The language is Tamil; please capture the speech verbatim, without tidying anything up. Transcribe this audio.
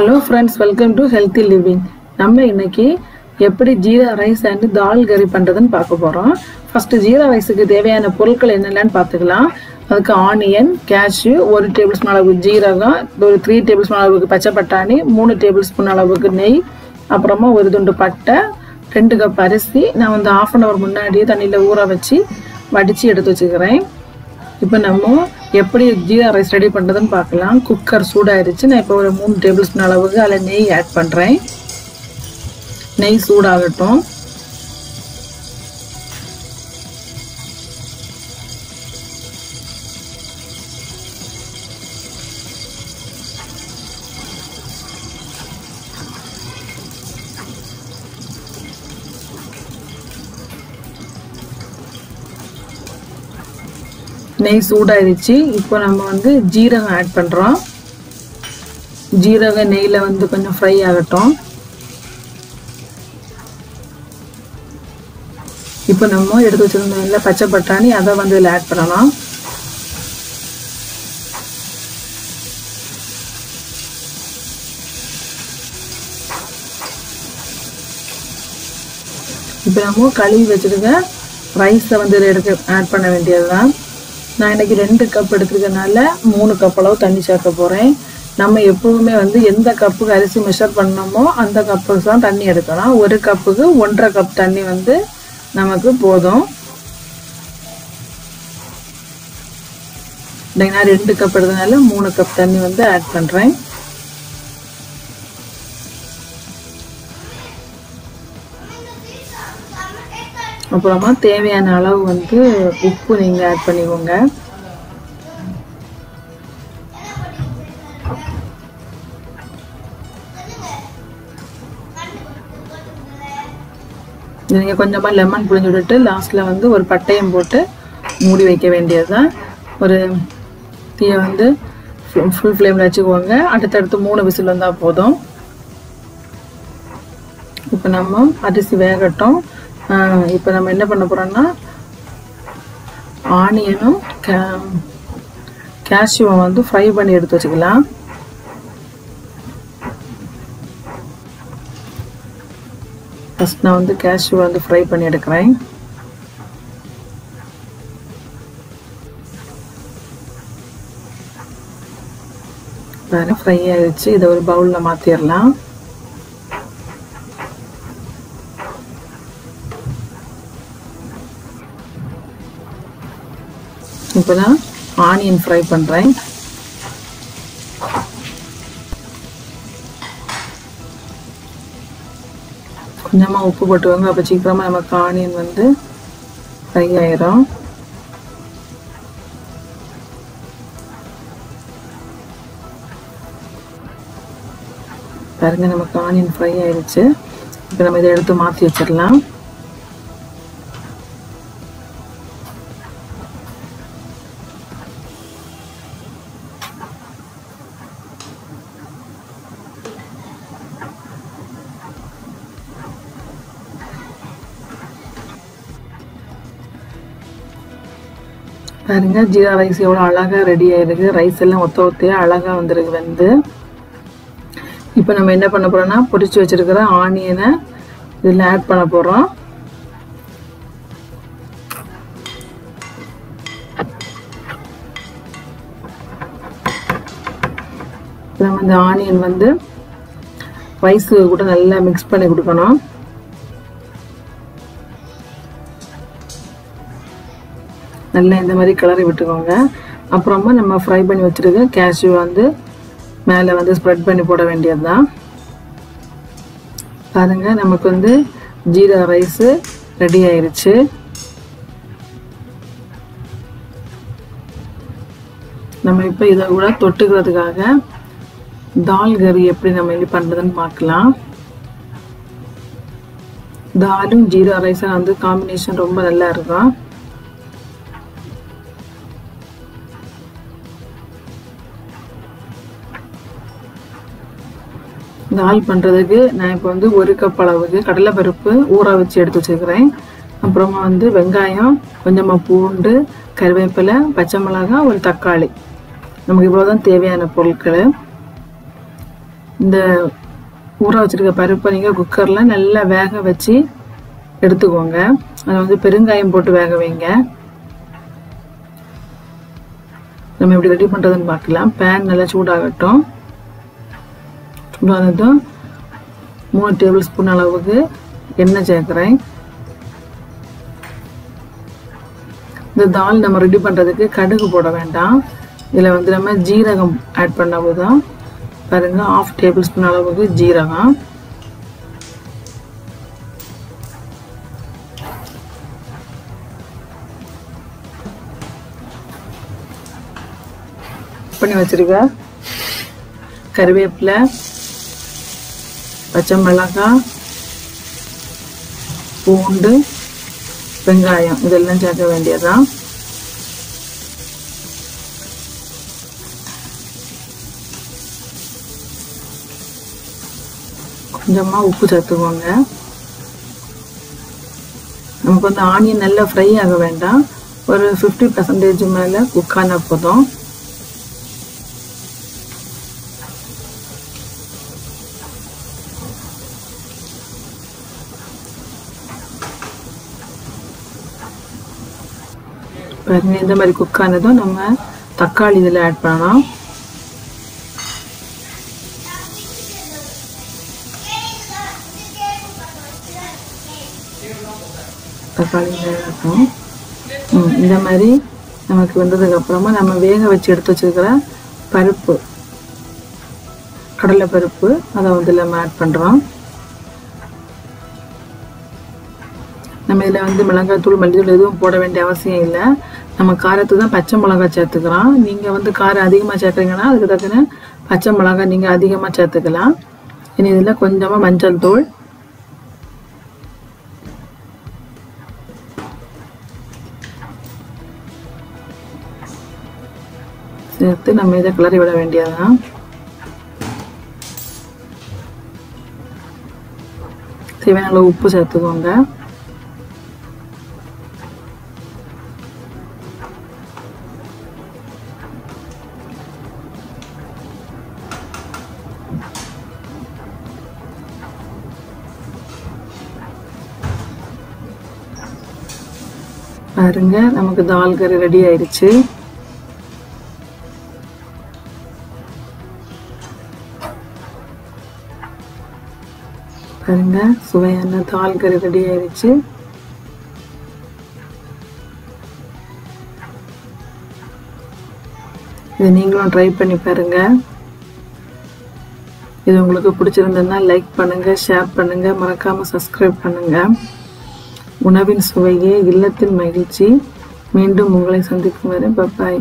Hello friends, welcome to Healthy Living. நம்ம இன்னைக்கு எப்படி ஜீரா ரைஸ் and தால் கறி பண்றதுன்னு பார்க்க போறோம். First ஜீரா ரைஸ்க்கு தேவையான பொருட்கள் என்னெல்லாம் பார்த்துக்கலாம். அதுக்கு ஆனியன், கேஷ்யூ, one டேபிள்ஸ்பூன் அளவு ஜீரகம், three டேபிள்ஸ்பூன் அளவுக்கு பச்சை பட்டாணி, three டேபிள்ஸ்பூன் அளவுக்கு நெய், அப்புறமா ஒரு துண்டு பட்டை, two கப் அரிசி. நான் வந்து half an hour முன்னாடியே தண்ணில ஊற வச்சி வடிச்சி எடுத்து வச்சிருக்கேன். இப்போ நம்ம எப்படி ஜீரா ரைஸ் ரெடி பண்றதுன்னு பார்க்கலாம். குக்கர் சூடாயிருச்சு. நான் இப்போ ஒரு three டேபிள்ஸ்பூன் அளவுக்கு அல நெய் ஆட் பண்றேன். நெய் சூடாகட்டும். நெய் சூடாயிருச்சு. இப்போ நம்ம வந்து ஜீரகம் ஆட் பண்றோம். ஜீரகம் நெய்ல வந்து கொஞ்சம் ஃப்ரை ஆகட்டும். இப்போ நம்ம எடுத்து வச்சிருந்த எல்லா பச்சை பட்டாணி அத வந்து இதுல ஆட் பண்ணலாம். இப்போ நம்ம கழுவி வச்சிருக்க ரைஸை வந்து இதுல எடுத்து ஆட் பண்ண வேண்டியதுதான். நான் இன்னைக்கு two கப் எடுத்துக்கிறதுனால three கப் அளவு தண்ணி சேர்க்க போறேன். நம்ம எப்பவுமே வந்து எந்த கப்புக்கு அரிசி மெஷர் பண்ணோமோ அந்த கப்புக்கு தான் தண்ணி எடுக்கலாம். ஒரு கப்புக்கு one point five கப் தண்ணி வந்து நமக்கு போதும். நான் two கப் எடுத்தனால three கப் தண்ணி வந்து ஆட் பண்றேன். அப்புறமா தேவையான அளவு வந்து உப்பு நீங்க ஆட் பண்ணிக்கோங்க. நீங்க கொஞ்சமா லெமன் புழிஞ்சு விட்டுட்டு லாஸ்ட்ல வந்து ஒரு பட்டையும் போட்டு மூடி வைக்க வேண்டியதுதான். ஒரு தீயை வந்து ஃபுல் ஃப்ளேம்ல வச்சுக்கோங்க. அடுத்தடுத்து மூணு விசில் வந்தா போதும். இப்போ நம்ம அரிசி வேகட்டும். இப்போ நம்ம என்ன பண்ண போறோம்னா ஆனியனும் கேஷ்யூவும் வந்து ஃப்ரை பண்ணி எடுத்து வச்சுக்கலாம். ஃபர்ஸ்ட் நான் வந்து கேஷ்யூவை வந்து ஃப்ரை பண்ணி எடுக்கிறேன். வேற ஃப்ரை ஆயிடுச்சு. இதை ஒரு பவுல்ல மாத்திரலாம். இப்போ நான் ஆனியன் ஃப்ரை பண்றேன். கொஞ்சமா உப்பு போட்டுவாங்க. அப்போ சீக்கிரமா நமக்கு ஆனியன் வந்து ஃப்ரை ஆயிரும். பாருங்க, நமக்கு ஆனியன் ஃப்ரை ஆயிடுச்சு. இப்போ நம்ம இதை எடுத்து மாற்றி வச்சிடலாம். பாருங்க, ஜீரா ரைஸ் எவ்வளோ அழகாக ரெடி ஆயிருக்கு. ரைஸ் எல்லாம் ஒத்த ஒத்தையா அழகாக வந்துருக்கு வந்து. இப்போ நம்ம என்ன பண்ண போறோம்னா பொரிச்சு வச்சிருக்கிற ஆனியனை இதில் ஆட் பண்ண போறோம். நம்ம இந்த ஆனியன் வந்து ரைஸுக்கு கூட நல்லா மிக்ஸ் பண்ணி கொடுக்கணும். நல்லா இந்த மாதிரி கிளறி விட்டுக்கோங்க. அப்புறமா நம்ம ஃப்ரை பண்ணி வச்சிருக்க கேஷ்யூ வந்து மேலே வந்து ஸ்ப்ரெட் பண்ணி போட வேண்டியது தான். பாருங்க, நமக்கு வந்து ஜீரா ரைஸ் ரெடி ஆயிருச்சு. நம்ம இப்போ இதை கூட தொட்டுக்கிறதுக்காக தால் கறி எப்படி நம்ம இது பண்ணுறதுன்னு பார்க்கலாம். தாலும் ஜீரா ரைஸும் வந்து காம்பினேஷன் ரொம்ப நல்லா இருக்கும். தால் பண்ணுறதுக்கு நான் இப்போ வந்து ஒரு கப் அளவுக்கு கடலைப்பருப்பு ஊற வச்சு எடுத்து வச்சுருக்கிறேன். அப்புறமா வந்து வெங்காயம், கொஞ்சமாக பூண்டு, கருவேப்பிலை, பச்சை மிளகாய், ஒரு தக்காளி. நமக்கு இவ்வளோதான் தேவையான பொருட்கள். the ஊற வச்சிருக்க பருப்பு நீங்க குக்கர்ல நல்லா வேக வச்சி எடுத்துக்கோங்க. அது வந்து பெருங்காயம் போட்டு வேக வைங்க. நம்ம எப்படி ரெடி பண்றதுன்னு பார்க்கலாம். pan நல்லா சூடாகட்டும். சூடானதும் மூணு டேபிள்ஸ்பூன் அளவுக்கு எண்ணெய் சேர்க்கறேன். இந்த தால் நம்ம ரெடி பண்றதுக்கு கடுகு போட வேண்டாம். இதுல வந்து நம்ம ஜீரகம் ஆட் பண்ணும்போது பாருங்க half tablespoon அளவுக்கு ஜீரகம். பண்ணி வச்சிருக்க கறிவேப்பிலை, பச்சை மிளகாய், பூண்டு, வெங்காயம் இதெல்லாம் சேர்க்க வேண்டியதுதான். கொஞ்சமா உப்பு சேர்த்துக்கோங்க. நமக்கு வந்து ஆனியன் நல்லா ஃப்ரை ஆக வேண்டாம். ஒரு ஃபிஃப்டி பர்சன்டேஜ் மேலே குக் ஆன போதும். பாருங்க இந்த மாதிரி குக் ஆனதும் நம்ம தக்காளி இதில் ஆட் பண்ணலாம். தக்காளி இருக்கும் இந்த மாதிரி நமக்கு வந்ததுக்கு அப்புறமா நம்ம வேக வச்சு எடுத்து வச்சிருக்கிற பருப்பு, கடலை பருப்பு, அதை வந்து நம்ம ஆட் பண்றோம். நம்ம இதில் வந்து மிளகாய் தூள், மல்லித்தூள் எதுவும் போட வேண்டிய அவசியம் இல்லை. நம்ம காரத்துக்கு தான் பச்சை மிளகாய் சேர்த்துக்கிறோம். நீங்கள் வந்து காரம் அதிகமாக சேர்க்குறீங்கன்னா அதுக்கு தக்கன பச்சை மிளகாய் நீங்கள் அதிகமாக சேர்த்துக்கலாம். இனி இதில் கொஞ்சமாக மஞ்சள் தூள், சேர்த்து நம்ம இதை கிளறி விட வேண்டியதுதான். தேவையான உப்பு சேர்த்துக்கோங்க. பாருங்க நமக்கு தால் கறி ரெடி ஆயிடுச்சு. பாருங்க சுவையான தால் கறி ரெடி ஆயிடுச்சு. இதை நீங்களும் ட்ரை பண்ணி பாருங்க. இது உங்களுக்கு பிடிச்சிருந்ததுன்னா லைக் பண்ணுங்க, ஷேர் பண்ணுங்க, மறக்காம சப்ஸ்கிரைப் பண்ணுங்க. உணவின் சுவையே இல்லத்தின் மகிழ்ச்சி. மீண்டும் உங்களை சந்திக்கும் வரை பாய்.